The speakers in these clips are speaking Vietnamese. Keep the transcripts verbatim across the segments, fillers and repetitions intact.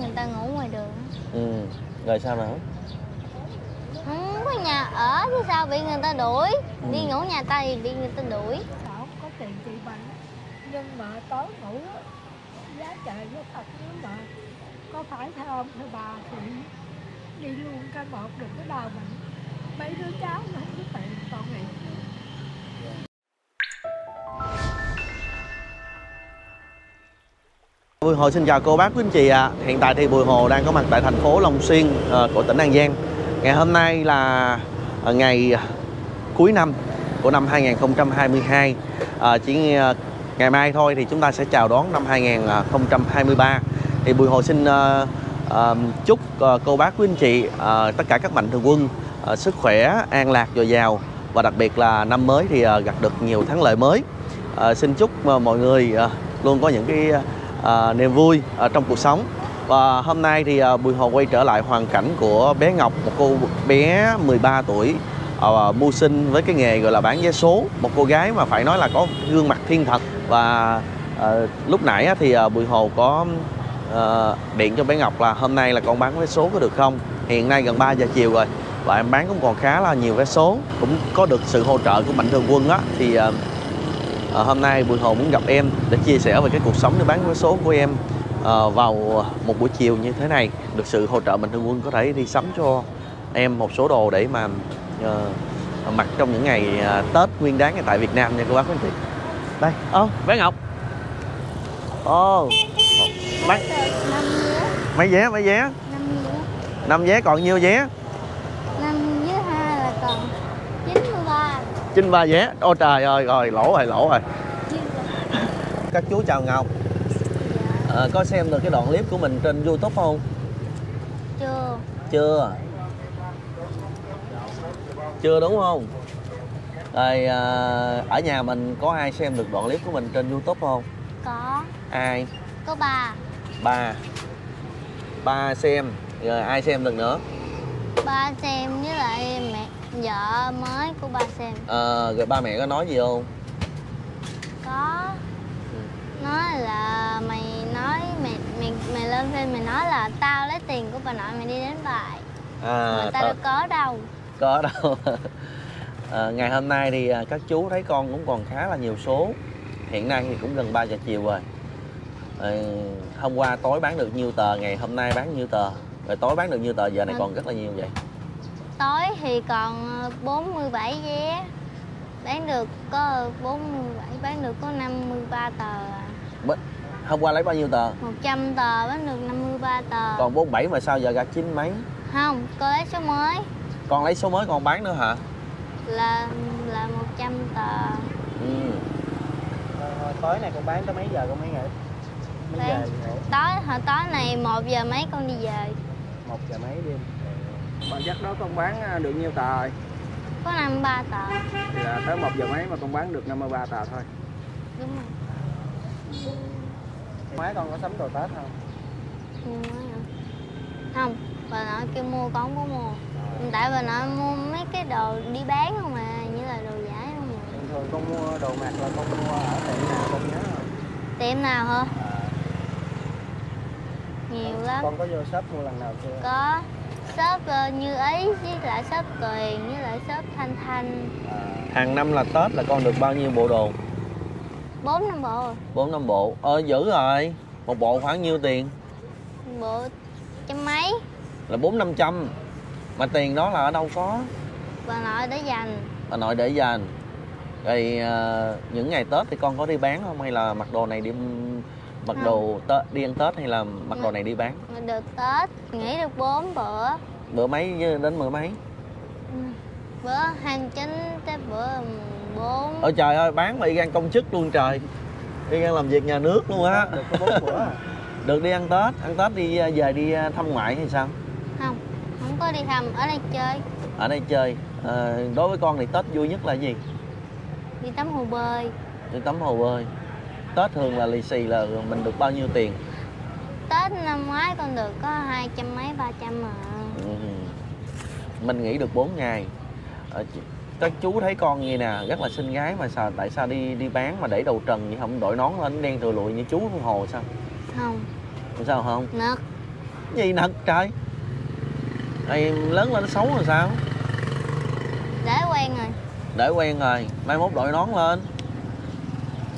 Người ta ngủ ngoài đường. Ừ, rồi sao nữa? Không có nhà ở chứ sao, bị người ta đuổi. Ừ. Đi ngủ nhà ta thì bị người ta đuổi. Không có tiền trị bệnh, nhưng mà tối ngủ giá trời nó thật, nếu mà có phải theo ông theo bà thì đi luôn cái một, đừng có đòi mình. Mấy đứa cháu nó không có tiền, còn này. Bùi Hồ xin chào cô bác quý anh chị ạ. À. Hiện tại thì Bùi Hồ đang có mặt tại thành phố Long Xuyên uh, của tỉnh An Giang. Ngày hôm nay là uh, ngày cuối năm của năm hai nghìn không trăm hai mươi hai. Uh, chỉ uh, ngày mai thôi thì chúng ta sẽ chào đón năm hai nghìn không trăm hai mươi ba. Thì Bùi Hồ xin uh, uh, chúc uh, cô bác quý anh chị uh, tất cả các mạnh thường quân uh, sức khỏe, an lạc dồi dào và đặc biệt là năm mới thì uh, gặt được nhiều thắng lợi mới. Uh, xin chúc uh, mọi người uh, luôn có những cái uh, À, niềm vui à, trong cuộc sống. Và hôm nay thì à, Bùi Hồ quay trở lại hoàn cảnh của bé Ngọc, một cô bé mười ba tuổi à, mưu sinh với cái nghề gọi là bán vé số, một cô gái mà phải nói là có gương mặt thiên thật. Và à, lúc nãy á, thì à, Bùi Hồ có à, điện cho bé Ngọc là hôm nay là con bán vé số có được không. Hiện nay gần ba giờ chiều rồi và em bán cũng còn khá là nhiều vé số, cũng có được sự hỗ trợ của mạnh thường quân á, thì à, À, hôm nay Bùi Hồ muốn gặp em để chia sẻ về cái cuộc sống để bán vé số của em à, vào một buổi chiều như thế này, được sự hỗ trợ mạnh thường quân có thể đi sắm cho em một số đồ để mà uh, mặc trong những ngày uh, Tết Nguyên Đán tại Việt Nam nha cô bác quý anh chị. Đây, ô, oh, bé Ngọc. Ô, oh. Mấy mấy vé, mấy vé? năm vé, còn nhiêu vé? năm với hai là còn chín mươi ba vé. Ôi trời ơi, rồi lỗ rồi, lỗ rồi. Các chú chào Ngọc. Dạ. À, có xem được cái đoạn clip của mình trên YouTube không? Chưa. Chưa. Chưa đúng không? Rồi à, ở nhà mình có ai xem được đoạn clip của mình trên YouTube không? Có. Ai? Có ba. Ba. Ba xem. Rồi ai xem được nữa? Ba xem với lại mẹ. Vợ mới của ba xem. Ờ, à, rồi ba mẹ có nói gì không? Có. Nói là mày nói mày mày, mày lên phim mày nói là tao lấy tiền của bà nội mày đi đánh bài. À, mà tao đâu có đâu. Có đâu. À, ngày hôm nay thì các chú thấy con cũng còn khá là nhiều số. Hiện nay thì cũng gần ba giờ chiều rồi. À, hôm qua tối bán được nhiêu tờ, ngày hôm nay bán nhiêu tờ, rồi tối bán được nhiêu tờ, giờ này còn rất là nhiều vậy. Tối thì còn bốn mươi bảy vé, bán được có bốn mươi bảy, bán được có năm mươi ba tờ à. Hôm qua lấy bao nhiêu tờ? một trăm tờ, bán được năm mươi ba tờ. Còn bốn mươi bảy mà sao giờ ra chín mấy? Không, con lấy số mới. Con lấy số mới còn bán nữa hả? Là là một trăm tờ. Ừ. Rồi, tối này con bán tới mấy giờ con mới nghỉ? Mấy giờ nghỉ? Tối, hồi tối này một giờ mấy con đi về. một giờ mấy đêm. Mà chắc đó con bán được nhiêu tờ rồi? Có năm mươi ba tờ. Là tới một giờ mấy mà con bán được năm mươi ba tờ thôi. Đúng rồi. Má con có sắm đồ Tết không? Ừ, không, bà nội kêu mua con không có mua. Tại bà nội mua mấy cái đồ đi bán không à, như là đồ giả không à. Bình thường con mua đồ mặc là con mua ở tiệm nào con nhớ không? Tiệm nào hả? À. Nhiều lắm. Con có vô shop mua lần nào chưa? Có. Shop Như Ý với lại shop Tuyền với lại shop Thanh Thanh. À, hàng năm là Tết là con được bao nhiêu bộ đồ? Bốn năm bộ rồi. Bốn năm bộ. Ờ dữ rồi. Một bộ khoảng nhiêu tiền? Bộ trăm mấy. Là bốn năm trăm. Mà tiền đó là ở đâu có? Bà nội để dành. Bà nội để dành. Rồi uh, những ngày Tết thì con có đi bán không? Hay là mặc đồ này đi mặc đồ Tết, đi ăn Tết hay là mặc đồ này đi bán? Được Tết, nghỉ được bốn bữa. Bữa mấy đến bữa mấy? Bữa hai mươi chín tới bữa bốn. Ôi trời ơi, bán mà y gan công chức luôn trời. Y gan làm việc nhà nước luôn á. Được có bốn bữa. Được đi ăn Tết, ăn Tết đi về đi thăm ngoại hay sao? Không, không có đi thăm, ở đây chơi. Ở đây chơi. À, đối với con thì Tết vui nhất là gì? Đi tắm hồ bơi. Đi tắm hồ bơi. Tết thường là lì xì là mình được bao nhiêu tiền? Tết năm ngoái con được có hai trăm mấy ba trăm mà. Ừ. Mình nghỉ được bốn ngày. Các chú thấy con như nè, rất là xinh gái mà sao tại sao đi đi bán mà để đầu trần vậy, không đội nón lên đen thùi lụi như chú Hồ sao? Không. Sao không? Nực. gì nực trời. Này lớn lên xấu rồi sao? Để quen rồi. Để quen rồi, mai mốt đội nón lên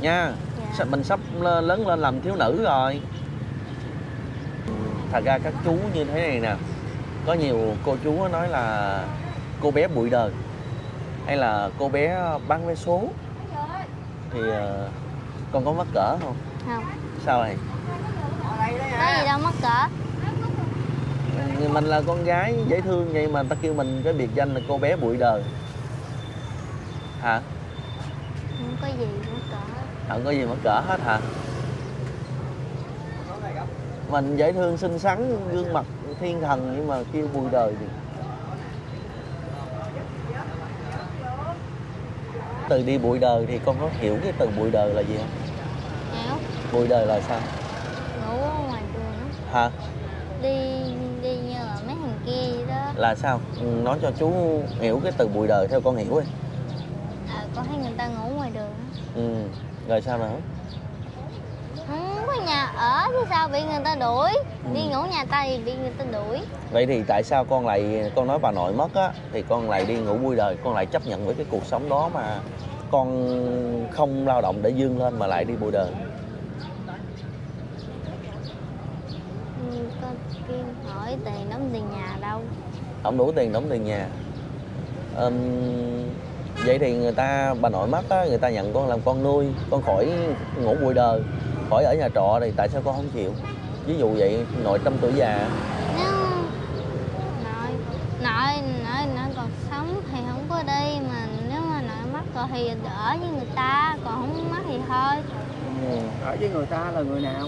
nha. Dạ. Mình sắp lớn lên làm thiếu nữ rồi. Thật ra các chú như thế này nè, có nhiều cô chú nói là cô bé bụi đời hay là cô bé bán vé số, thì con có mắc cỡ không? Không. Sao vậy? Có gì đâu mắc cỡ. Mình là con gái dễ thương vậy mà ta kêu mình cái biệt danh là cô bé bụi đời hả? Không có gì mắc cỡ. Không có gì mắc cỡ hết hả? Mình dễ thương xinh xắn, gương mặt thiên thần nhưng mà kêu bụi đời gì? Từ đi bụi đời thì con có hiểu cái từ bụi đời là gì không? Hiểu. Bụi đời là sao? Ngủ ở ngoài đường đó. Hả? Đi đi như là mấy thằng kia đó. Là sao? Nói cho chú hiểu cái từ bụi đời theo con hiểu đi. À, con thấy người ta ngủ ngoài đường đó. Ừ. Rồi sao nữa? Không có nhà ở chứ sao bị người ta đuổi. Ừ. Đi ngủ nhà ta thì bị người ta đuổi. Vậy thì tại sao con lại, con nói bà nội mất á, thì con lại đi ngủ vui đời, con lại chấp nhận với cái cuộc sống đó mà con không lao động để vươn lên mà lại đi bụi đời? Ừ, con kêu hỏi tiền đóng tiền nhà đâu. Không đủ tiền đóng tiền nhà. um, Vậy thì người ta, bà nội mất á, người ta nhận con làm con nuôi, con khỏi ngủ bụi đời, khỏi ở nhà trọ, thì tại sao con không chịu? Ví dụ vậy, nội trong tuổi già. Nếu nội, nội, nội, nội còn sống thì không có đi, mà nếu mà nội mất rồi thì ở với người ta, còn không mất thì thôi. Ừ. Ở với người ta là người nào?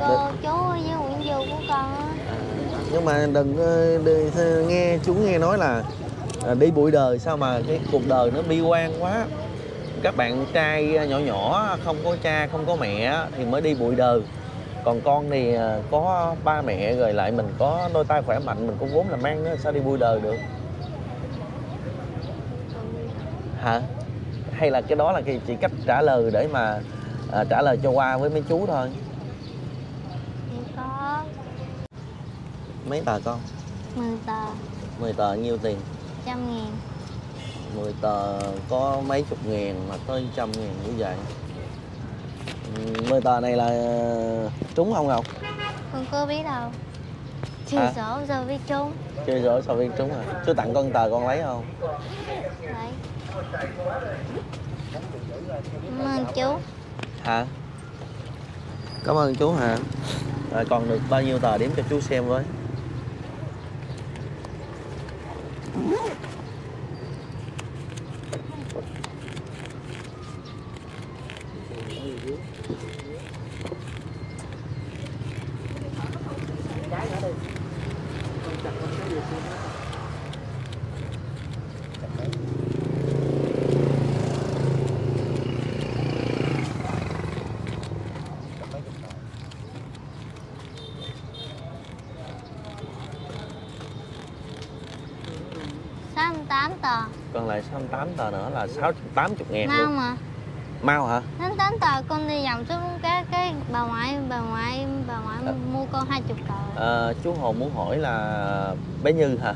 Cô được. Chú với Nguyễn Dư của con á. À, nhưng mà đừng đi, nghe chú nghe nói là đi bụi đời sao mà cái cuộc đời nó bi quan quá. Các bạn trai nhỏ nhỏ không có cha không có mẹ thì mới đi bụi đời, còn con thì có ba mẹ rồi, lại mình có đôi tay khỏe mạnh, mình có vốn làm ăn nữa, sao đi bụi đời được hả? Hay là cái đó là cái chỉ cách trả lời để mà à, trả lời cho qua với mấy chú thôi. Có mấy tờ con? Mười tờ. Mười tờ nhiêu tiền? Trăm ngàn. Mười tờ có mấy chục ngàn mà tới trăm ngàn như vậy. Mười tờ này là trúng không Ngọc? Con có biết đâu. Chưa à? Sổ sao biết trúng. Chưa sổ sao biết trúng à? Chú tặng con tờ con lấy không? Lấy. Cảm ơn chú. Hả? Cảm ơn chú hả? Rồi còn được bao nhiêu tờ đếm cho chú xem với. sáu mươi tám tờ. Còn lại sáu mươi tám tờ nữa là sáu trăm tám mươi ngàn luôn. Mau mà. Mau hả? sáu mươi tám tờ con đi vòng xuống cái cái bà ngoại bà ngoại bà ngoại à. Mua con hai mươi tờ. À, chú Hồ muốn hỏi là bé Như hả?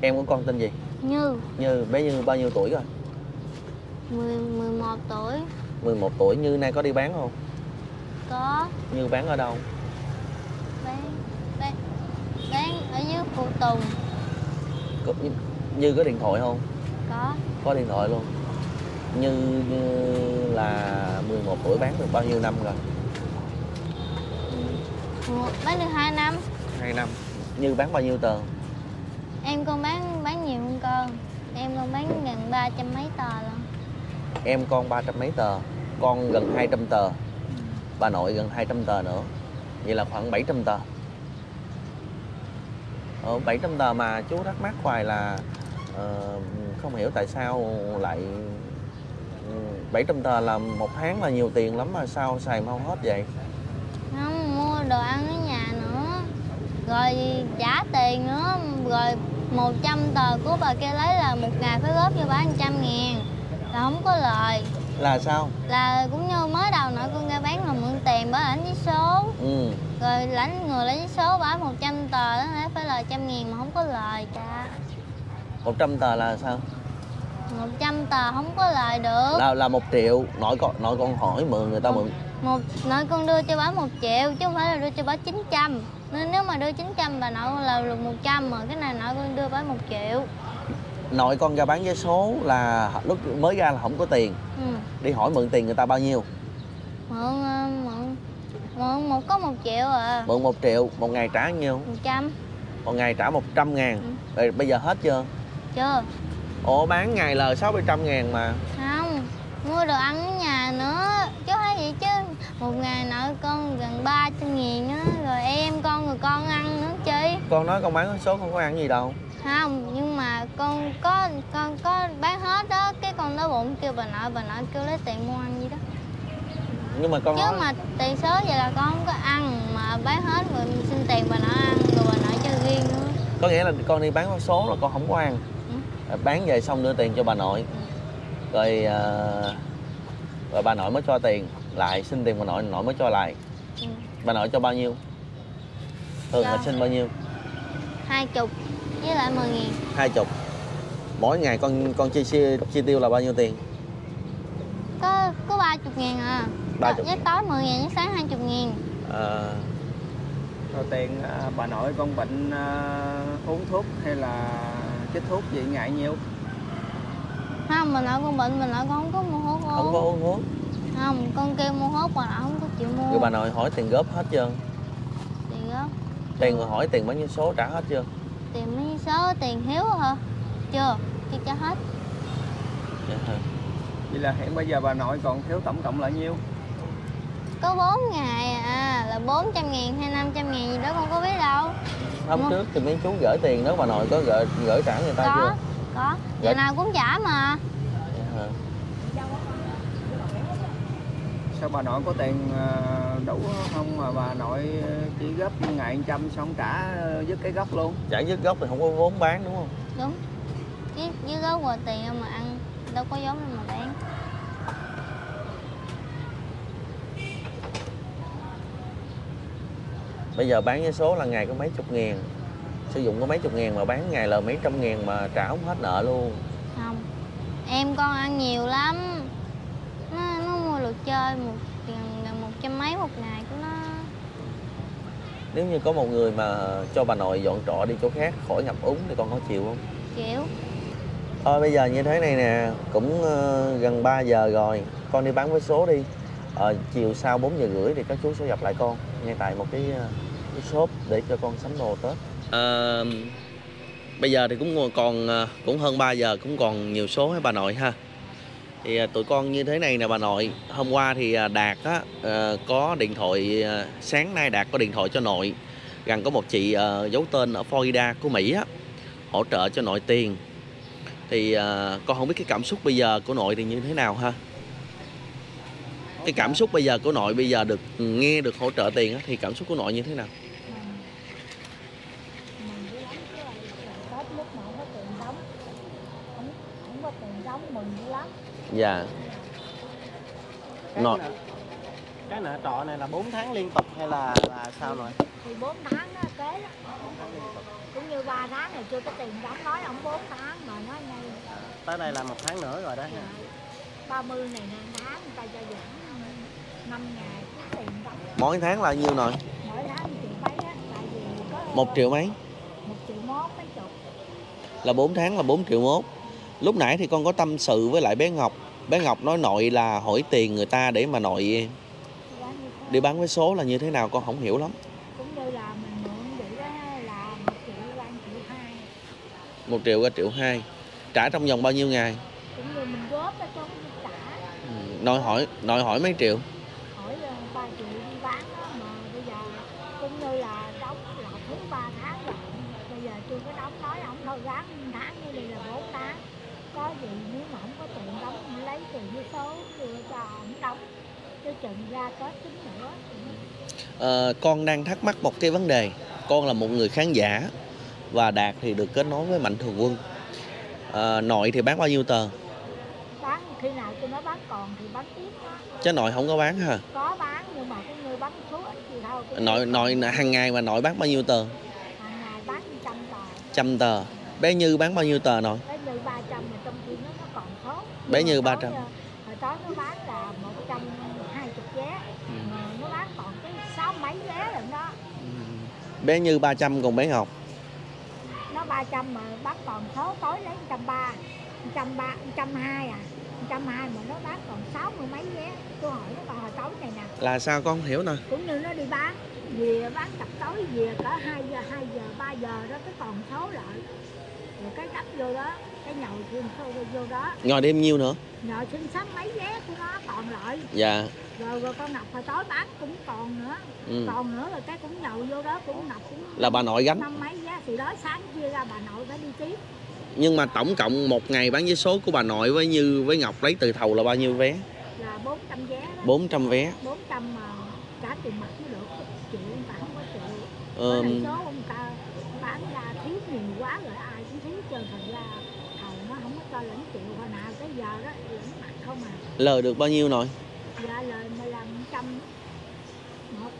Em của con tên gì? Như. Như, bé Như bao nhiêu tuổi rồi? mười, mười một tuổi. mười một tuổi. Như nay có đi bán không? Có. Như bán ở đâu? Bán bán, bán ở dưới Phụ Tùng. Có, Như có điện thoại không? Có. Có điện thoại luôn. Như, Như là mười một tuổi, bán được bao nhiêu năm rồi? Ừ, bán được hai năm. hai năm. Như bán bao nhiêu tờ? Em con bán bán nhiều hơn con. Em con bán gần ba trăm mấy tờ luôn. Em con ba trăm mấy tờ. Con gần hai trăm tờ. Ừ. Bà nội gần hai trăm tờ nữa. Vậy là khoảng bảy trăm tờ. Ở bảy trăm tờ mà chú thắc mắc hoài là uh, không hiểu tại sao lại bảy trăm tờ là một tháng là nhiều tiền lắm mà sao xài mau hết vậy? Không, mua đồ ăn ở nhà nữa, rồi trả tiền nữa, rồi một trăm tờ của bà kia lấy là một ngày phải góp cho bà một trăm ngàn, là không có lời. Là sao? Là cũng như mới đầu nữa con ra bán là mượn tiền bà ảnh với số. ừ. Rồi lãnh người lấy số bả một trăm tờ đó, phải lời trăm nghìn mà không có lời cả. Một trăm tờ là sao? Một trăm tờ không có lời được. Là là một triệu. Nội con, nội con hỏi mượn người ta mượn một, nội con đưa cho bả một triệu chứ không phải là đưa cho bả chín trăm. Nên nếu mà đưa chín trăm bà nội con là được một trăm, mà cái này nội con đưa bả một triệu. Nội con ra bán vé số là lúc mới ra là không có tiền, ừ. Đi hỏi mượn tiền người ta bao nhiêu? Mượn mượn mượn một có một triệu à. Mượn một triệu, một ngày trả nhiêu? một trăm. Một ngày trả một trăm ngàn, ừ. Rồi bây giờ hết chưa? Chưa. Ủa bán ngày lời sáu bảy trăm ngàn mà. Không, mua đồ ăn ở nhà nữa. Chứ thấy vậy chứ một ngày nội con gần ba trăm nghìn á. Rồi em con rồi con ăn nữa chi. Con nói con bán số con có ăn gì đâu. Không, nhưng mà con có con có bán hết đó. Cái con đói bụng kêu bà nội, bà nội kêu lấy tiền mua ăn gì đó. Nhưng mà con chứ nói... mà tiền số vậy là con không có ăn. Mà bán hết rồi xin tiền bà nội ăn. Rồi bà nội cho riêng nữa. Có nghĩa là con đi bán số rồi con không có ăn, ừ. Bán về xong đưa tiền cho bà nội, ừ. Rồi uh, rồi bà nội mới cho tiền lại. Xin tiền bà nội, nội mới cho lại, ừ. Bà nội cho bao nhiêu? Thường là xin bao nhiêu? Hai chục với lại mười nghìn. Hai chục. Mỗi ngày con con chi, chi, chi tiêu là bao nhiêu tiền? Có có ba chục ngàn à. Ba chục. Với tối mười ngàn, với sáng hai chục ngàn. À... Rồi tiền bà nội con bệnh uh, uống thuốc hay là chích thuốc gì ngại nhiều? Không, bà nội con bệnh, bà nội con không có mua thuốc uống. Không có uống thuốc. Không, con kêu mua thuốc bà nội không có chịu mua. Rồi bà nội hỏi tiền góp hết chưa? Tiền góp. Tiền mà hỏi tiền bao nhiêu số trả hết chưa? Tiền mấy số, tiền hiếu hả? Chưa, chưa trả hết. Vậy là hiện bây giờ bà nội còn thiếu tổng cộng là nhiêu? Có bốn ngày à, là bốn trăm ngàn hay năm trăm ngàn gì đó con có biết đâu. Hôm trước thì mấy chú gửi tiền đó, bà nội có gửi, gửi trả người ta có, chưa? Có, giờ nào cũng trả mà. Vậy hả? Sao bà nội có tiền đủ không mà bà nội chỉ góp ngày một trăm xong trả dứt cái gốc luôn? Trả dứt gốc thì không có vốn bán đúng không? Đúng. Chứ dứt gốc rồi tiền mà ăn đâu có vốn mà bán. Bây giờ bán với số là ngày có mấy chục ngàn, sử dụng có mấy chục ngàn mà bán ngày là mấy trăm ngàn mà trả không hết nợ luôn. Không, em con ăn nhiều lắm. Nó, nó mua đồ chơi một gần một trăm mấy một ngày của nó. Nếu như có một người mà cho bà nội dọn trọ đi chỗ khác khỏi ngập úng thì con có chịu không? Chịu. Thôi bây giờ như thế này nè, cũng uh, gần ba giờ rồi, con đi bán với số đi. Ờ, chiều sau bốn giờ rưỡi thì các chú sẽ gặp lại con ngay tại một cái, cái shop để cho con sắm đồ Tết. À, bây giờ thì cũng còn cũng hơn ba giờ, cũng còn nhiều số với bà nội ha. Thì tụi con như thế này nè bà nội. Hôm qua thì Đạt á, có điện thoại, sáng nay Đạt có điện thoại cho nội rằng có một chị giấu tên ở Florida của Mỹ á, hỗ trợ cho nội tiền. Thì con không biết cái cảm xúc bây giờ của nội thì như thế nào ha. Cái cảm xúc bây giờ của nội, bây giờ được nghe được hỗ trợ tiền thì cảm xúc của nội như thế nào? Dạ. Nội cái nợ trọ này là bốn tháng liên tục hay là, là sao nội? Thì bốn tháng đó, kế đó. Cũng như ba tháng này chưa có tiền đóng, nói ông bốn tháng mà nói ngay. Tới đây là một tháng nữa rồi đó. Dạ. ba mươi này nè, tháng người ta cho giảm năm ngày tiền đóng. Mỗi tháng là nhiêu nội? Mỗi tháng một triệu mấy á, tại vì có một triệu mấy. một triệu mốt mấy chục. Là bốn tháng là bốn triệu mốt. Lúc nãy thì con có tâm sự với lại bé Ngọc. Bé Ngọc nói nội là hỏi tiền người ta để mà nội đi bán với số là như thế nào con không hiểu lắm. Cũng như là mình mượn vậy đó, là một triệu hai. một triệu hai. Trả trong vòng bao nhiêu ngày? Cũng như mình góp đó, cho mình trả. Ừ. Nội hỏi, nội hỏi mấy triệu? Hỏi ba triệu đi bán đó, mà bây giờ cũng như là đóng là thứ ba tháng rồi. Bây giờ chưa có đóng, nói ông thôi gán tháng như đây là bốn tháng. Có gì nếu mà không có tiền đóng mình lấy tiền với số đưa cho ông đóng. Chứ chừng ra có chính nữa. À, con đang thắc mắc một cái vấn đề. Con là một người khán giả và Đạt thì được kết nối với Mạnh Thường Quân. À, nội thì bán bao nhiêu tờ? Bán khi nào tôi nói bán còn thì bán tiếp. Chứ nội không có bán hả? Có bán nhưng mà cái người bán số ít gì thôi. Nội, nội hàng ngày mà nội bán bao nhiêu tờ? Hàng ngày bán trăm tờ. Trăm tờ. Bé Như bán bao nhiêu tờ nội? Bé Như ba trăm mà trong khi nó nó còn số. Bé Như ba trăm. Hồi tối nó bán là một trăm hai mươi vé. Ừ. Mà nó bán còn cái sáu mấy vé rồi đó. Ừ. Bé Như ba trăm còn bé Ngọc. Nó ba trăm mà bán còn số, tối lấy một trăm ba mươi. một trăm ba mươi, một trăm hai mươi à. một trăm hai mươi mà nó bán còn sáu mươi mấy vé. Tôi hỏi nó còn hồi tối này nè. Là sao con không hiểu nè. Cũng như nó đi bán, về bán cặp tối về cỡ hai giờ, hai giờ, ba giờ đó cái còn số lại. Rồi cái đắp vô đó, cái nhậu thêm sâu vô đó. Ngồi đêm nhiêu nữa? Ngồi sinh sắp mấy vé của nó còn lại. Dạ. Rồi, rồi con Ngọc hồi tối bán cũng còn nữa. Ừ. Còn nữa rồi cái cũng nhậu vô đó cũng Ngọc cũng. Là bà nội gánh. Năm mấy vé thì đó sáng kia ra bà nội phải đi tiếp. Nhưng mà tổng cộng một ngày bán vé số của bà nội với Như với Ngọc lấy từ thầu là bao nhiêu vé? Là bốn trăm vé đó. bốn trăm vé. bốn trăm mà trả tiền mặt mới được, chịu không phải không có chịu. Ờ. Cái số ông ta bán ra thiếu nhiều quá rồi ai cũng thiếu trơn, thành ra thầu nó không có cho lãnh chịu hồi nào tới giờ đó lãnh mặt không à. Lời được bao nhiêu nội? Dạ lời mà là một trăm một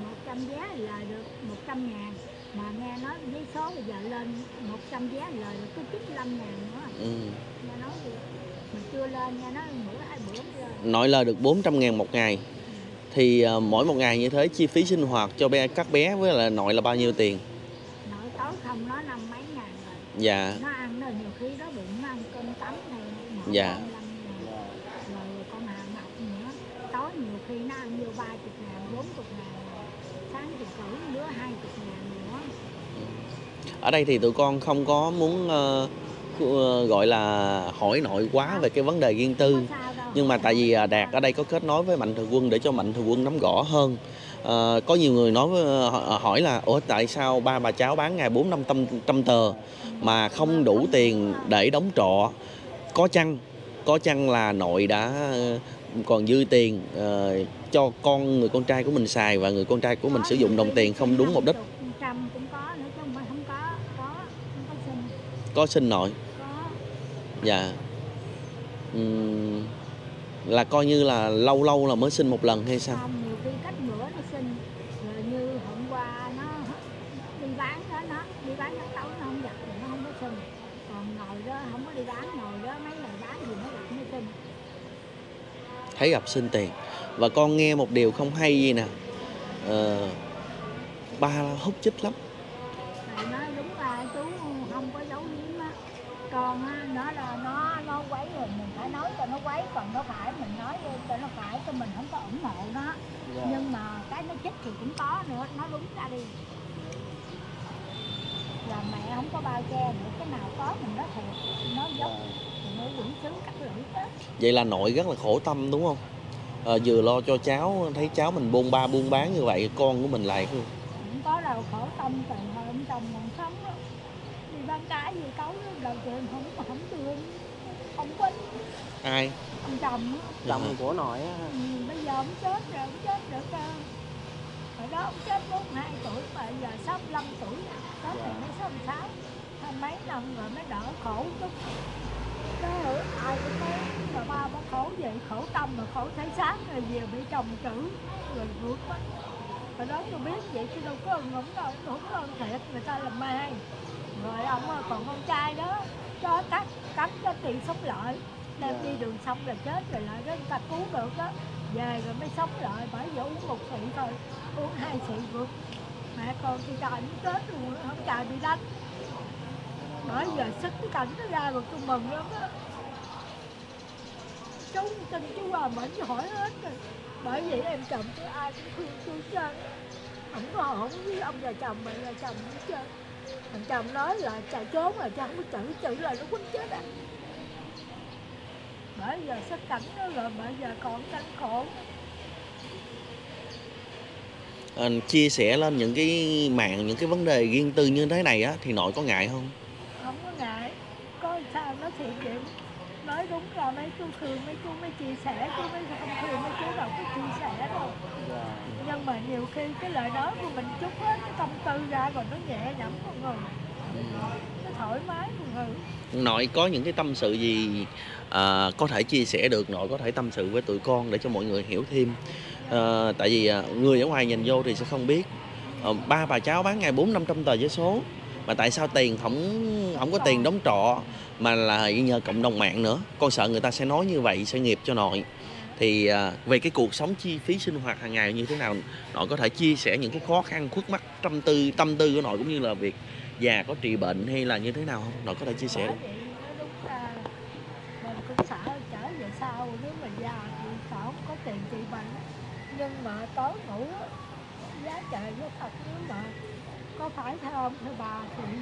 một trăm vé là được một trăm ngàn. Mà nghe nói với số bây giờ lên một trăm vé lời cứ chín mươi lăm ngàn nữa. Ừ. Nghe nói gì? Mà chưa lên, nghe nói bữa ai bữa lên. Nội lời được bốn trăm ngàn một ngày. Ừ. Thì uh, mỗi một ngày như thế chi phí sinh hoạt cho bé các bé với là nội là bao nhiêu tiền? Nội tối không nó năm mấy ngàn rồi. Dạ. Nó ăn nó nhiều khi nó bụng nó ăn cơm tắm này. Dạ. Rồi con Hà Ngọc nữa. Tối nhiều khi nó ăn vô ba mươi ngàn, bốn mươi ngàn. Sáng thì cỡ nữa hai mươi ngàn. Ở đây thì tụi con không có muốn uh, gọi là hỏi nội quá về cái vấn đề riêng tư. Nhưng mà tại vì Đạt ở đây có kết nối với Mạnh Thường Quân để cho Mạnh Thường Quân nắm rõ hơn. uh, Có nhiều người nói với, hỏi là ủa tại sao ba bà cháu bán ngày bốn năm trăm tờ mà không đủ tiền để đóng trọ. Có chăng Có chăng là nội đã còn dư tiền uh, cho con người con trai của mình xài. Và người con trai của mình sử dụng đồng tiền không đúng mục đích. Có xin nội. Dạ. uhm, Là coi như là lâu lâu là mới xin một lần hay sao? Không, nhiều khi cách bữa nó xin. Rồi như hôm qua nó đi bán đó, nó đi bán nó tối nó không giặt thì nó không có xin. Còn ngồi đó không có đi bán, ngồi đó mấy ngày bán thì nó gặp mới xin. Thấy gặp xin tiền. Và con nghe một điều không hay gì nè, ờ, ba hút chích lắm. Còn nó là nó nó quấy rồi mình phải nói cho nó quấy, còn nó phải mình nói cho nó phải, cho mình không có ủng hộ nó. Yeah. Nhưng mà cái nó chích thì cũng có nữa, nó đúng ra đi là mẹ không có bao che nữa, cái nào có mình nói thiệt, nó dốc nó dũng sướng cắt lưỡi hết. Vậy là nội rất là khổ tâm đúng không? À, vừa lo cho cháu, thấy cháu mình buôn ba buôn bán như vậy, con của mình lại không? Cũng có đâu khổ tâm, từ hồi ông chồng còn sống đó. Bán cái gì cấu đầu tiền không không được, không quên ai ông chồng chồng ừ. của nội á. Ừ, bây giờ ông chết rồi, ông chết được uh, hồi đó ông chết bốn mươi hai tuổi mà giờ sáu mươi lăm tuổi chết rồi, mới sáu mươi sáu mấy lần rồi mới đỡ khổ chứ. Cái hưởng ai cũng thấy mà ba nó khổ vậy, khổ tâm mà khổ thấy sáng rồi về bị chồng chữ rồi vượt quá. Hồi đó tôi biết vậy chứ đâu có ưng ủng đâu, ủng hơn thiệt người ta làm mai. Rồi ông còn con trai đó cho cắt cắt cho tiền sống lợi, đem đi đường xong là chết rồi lại đó, người ta cứu được đó, về rồi mới sống lợi. Bởi vì uống một xị thôi, uống hai xị vượt mẹ con thì trời cũng chết luôn, không trời bị đánh. Bởi giờ sức cái cảnh nó ra rồi tôi mừng lắm đó. Chú tin chú Hòa Mẫn hỏi hết rồi. Bởi vì em chồng tôi ai cũng khuyên tôi chơi, không có hổn với ông già chồng mẹ già chồng cũng chơi. Thằng chồng nói là chạy trốn rồi, cha không có chữ, chữ là nó quýnh chết á. Bởi giờ sắp cảnh nó rồi, bởi giờ còn cảnh khổ. À, chia sẻ lên những cái mạng, những cái vấn đề riêng tư như thế này á, thì nội có ngại không? Không có ngại, coi sao nó thiệt vậy. Nói đúng là mấy chú thường, mấy chú mới chia sẻ, chú mới không thường, mấy chú đâu có chia sẻ đâu. Nhưng mà nhiều khi cái lời nói của mình chút hết cái tâm tư ra rồi nó nhẹ nhõm con người, nó thoải mái con người. Nội có những cái tâm sự gì à, có thể chia sẻ được, nội có thể tâm sự với tụi con để cho mọi người hiểu thêm. à, tại vì người ở ngoài nhìn vô thì sẽ không biết. À, ba bà cháu bán ngày bốn năm trăm tờ vé số, mà tại sao tiền không không có tiền đóng trọ mà là nhờ cộng đồng mạng nữa. Con sợ người ta sẽ nói như vậy sẽ nghiệp cho nội. Thì à, về cái cuộc sống chi phí sinh hoạt hàng ngày như thế nào, nội có thể chia sẻ những cái khó khăn khuất mắt trong tư tâm tư của nội, cũng như là việc già có trị bệnh hay là như thế nào không, nội có thể chia sẻ được. Mình cũng sợ trở về sau, nếu mà già thì sợ không có tiền trị bệnh, nhưng mà tối ngủ giá trời nó thật, nếu mà có phải theo ông theo bà thì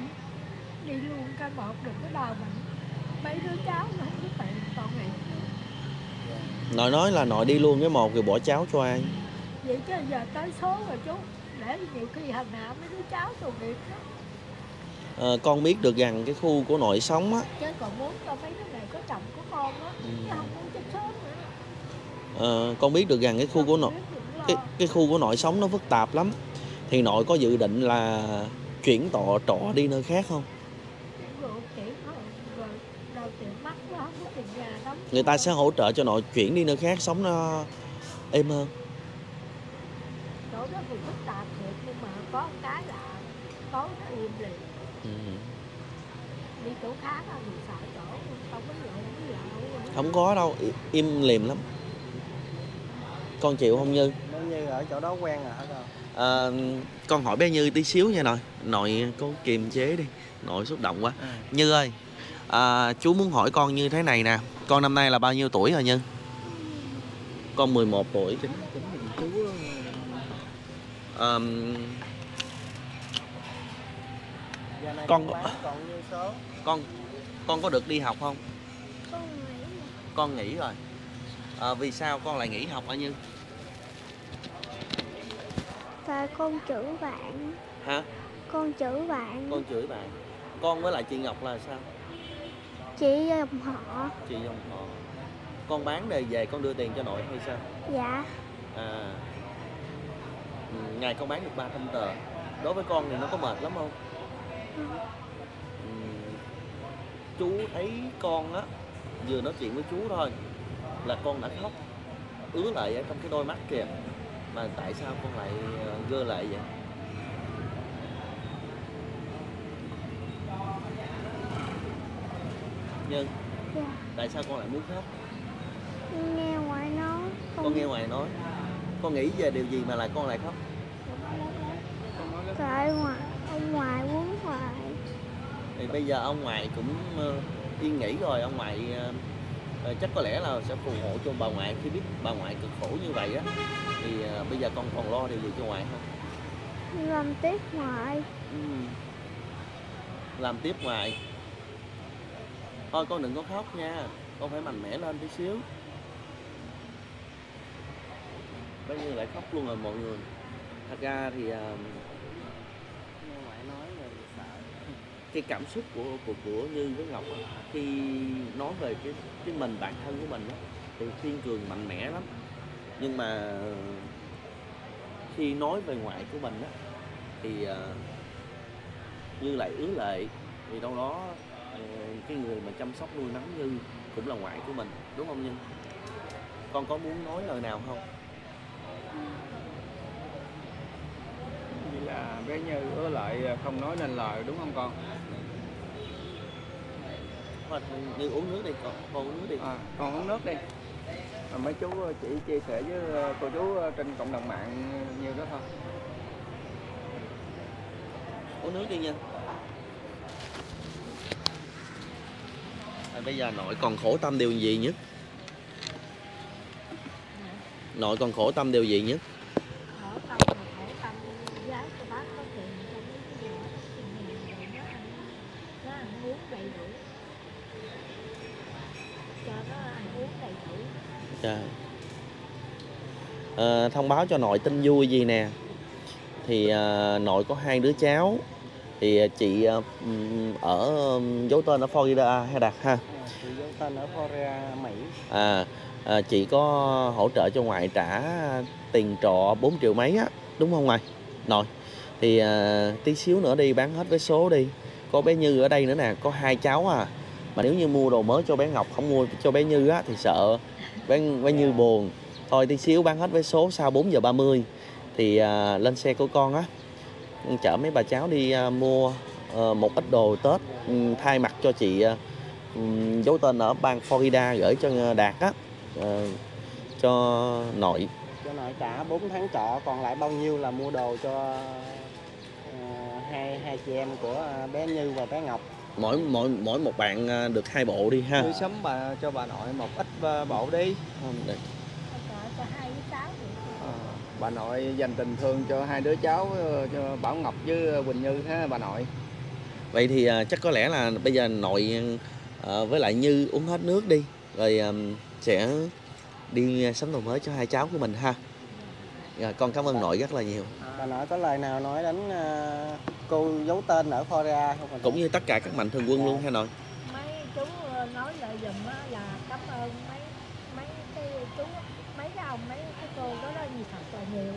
đi luôn cái một, đừng có đòi mình mấy đứa cháu nó không có tiền còn nghỉ. Nội nói là nội đi luôn cái một rồi bỏ cháu cho ai? Vậy chứ giờ tới số rồi chú, để nhiều khi hành hạ mấy đứa cháu tội nghiệp đó. À, con biết được rằng cái khu của nội sống á, chứ còn muốn cho mấy đứa này có chồng có con á, ừ. chứ không muốn chết sớm nữa. À, con biết được rằng cái khu của nội cái, cái khu của nội sống nó phức tạp lắm. Thì nội có dự định là chuyển tọ trọ đi nơi khác không? Người ta sẽ hỗ trợ cho nội chuyển đi nơi khác sống nó êm hơn. Chỗ đó thì phức tạp thiệt, nhưng mà có một cái là tối nó im lìm. Ừ. Đi chỗ khác thì sợ chỗ không có lộn, không có lộn. Không có đâu, im lìm lắm. Con chịu không Như? Nó Như ở chỗ đó quen rồi hả con? À, con hỏi bé Như tí xíu nha nội. Nội con kiềm chế đi, nội xúc động quá. À. Như ơi, à, chú muốn hỏi con như thế này nè. Con năm nay là bao nhiêu tuổi rồi Như? Con mười một tuổi. À, con con con có được đi học không? Con nghỉ rồi. À, vì sao con lại nghỉ học hả Như? Tại con chửi bạn. Hả? Con chửi bạn. Con chửi bạn. Con với lại chị Ngọc là sao? Chị dòng họ. Chị dòng họ. Con bán đề về con đưa tiền cho nội hay sao? Dạ. À, ngày con bán được ba trăm tờ. Đối với con thì nó có mệt lắm không? Ừ. Ừ. Chú thấy con á, vừa nói chuyện với chú thôi là con đã khóc ứa lại ở trong cái đôi mắt kìa. Mà tại sao con lại gơ lại vậy? Nhưng dạ. Tại sao con lại muốn khóc? Nghe ngoại nói. Con, con nghe ngoại nói. Con nghĩ về điều gì mà lại con lại khóc? Tại ngoại, ông ngoại muốn ngoại. Thì bây giờ ông ngoại cũng yên uh, nghỉ rồi, ông ngoại uh, chắc có lẽ là sẽ phù hộ cho bà ngoại khi biết bà ngoại cực khổ như vậy á. Thì uh, bây giờ con còn lo điều gì cho ngoại không? Làm tiếp ngoại. Ừ. Làm tiếp ngoại. Thôi con đừng có khóc nha, con phải mạnh mẽ lên tí xíu. Bây giờ lại khóc luôn rồi mọi người. Thật ra thì à, ngoại nói là sợ. Cái cảm xúc của của của Như với Ngọc đó, khi nói về cái cái mình bản thân của mình đó, thì Thiên Cường mạnh mẽ lắm. Nhưng mà khi nói về ngoại của mình đó, thì à, Như lại ứa lệ. Thì đâu đó cái người mà chăm sóc nuôi nấng Như cũng là ngoại của mình, đúng không Như? Con có muốn nói lời nào không? Vì là bé Như ứa lại không nói nên lời, đúng không con? Như uống nước đi con, con uống nước đi. À, con uống nước đi. Mà mấy chú chỉ chia sẻ với cô chú trên cộng đồng mạng nhiều đó thôi. Uống nước đi nha. Bây giờ nội còn khổ tâm điều gì nhất? Nội còn khổ tâm điều gì nhất? Khổ tâm là khổ tâm giá cho bác có tiền cho mấy cái nó ăn uống đầy đủ, cho nó ăn uống đầy đủ. Dạ. À, thông báo cho nội tin vui gì nè. Thì à, nội có hai đứa cháu. Thì chị ở giấu tên ở Florida hay Đạt ha? Chị giấu tên ở Florida, Mỹ. À, à, chị có hỗ trợ cho ngoại trả tiền trọ bốn triệu mấy á, đúng không ngoại? Nội, thì à, tí xíu nữa đi bán hết vé số đi. Có bé Như ở đây nữa nè, có hai cháu à. Mà nếu như mua đồ mới cho bé Ngọc không mua cho bé Như á thì sợ bé, bé Như buồn. Thôi tí xíu bán hết vé số sau bốn giờ ba mươi thì à, lên xe của con á, chở mấy bà cháu đi à, mua à, một ít đồ Tết thay mặt cho chị à, giấu tên ở bang Florida gửi cho Đạt á, à, cho nội. Cho nội trả bốn tháng trọ, còn lại bao nhiêu là mua đồ cho à, hai hai chị em của bé Như và bé Ngọc. Mỗi mỗi mỗi một bạn được hai bộ đi ha. Tôi sắm bà cho bà nội một ít bộ đi. Để. Bà nội dành tình thương cho hai đứa cháu, cho Bảo Ngọc với Quỳnh Như ha bà nội. Vậy thì chắc có lẽ là bây giờ nội với lại Như uống hết nước đi, rồi sẽ đi sắm đồ mới cho hai cháu của mình ha. Rồi, con cảm ơn bà, nội rất là nhiều. Bà nội có lời nào nói đến cô giấu tên ở Florida không? Cũng như tất cả các mạnh thường quân luôn ha nội. Mấy chú nói lại dùm là cảm ơn mấy mấy cái chú, mấy cái ông, mấy cái cô đó là gì thật là nhiều,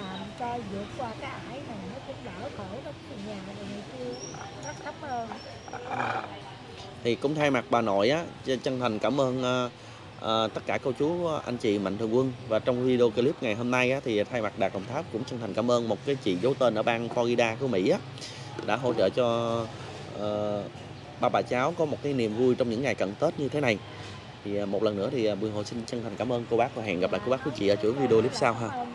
làm cho vượt qua cái ải này nó cũng đỡ khổ lắm, nhà rồi người kia rất cảm ơn. Thì cũng thay mặt bà nội á, chân thành cảm ơn à, tất cả cô chú anh chị mạnh thường quân. Và trong video clip ngày hôm nay á, thì thay mặt Đạt Đồng Tháp cũng chân thành cảm ơn một cái chị giấu tên ở bang Florida của Mỹ á, đã hỗ trợ cho uh, ba bà cháu có một cái niềm vui trong những ngày cận Tết như thế này. Thì một lần nữa thì Bùi Hồ xin chân thành cảm ơn cô bác và hẹn gặp lại cô bác của chị ở chuỗi video clip sau ha.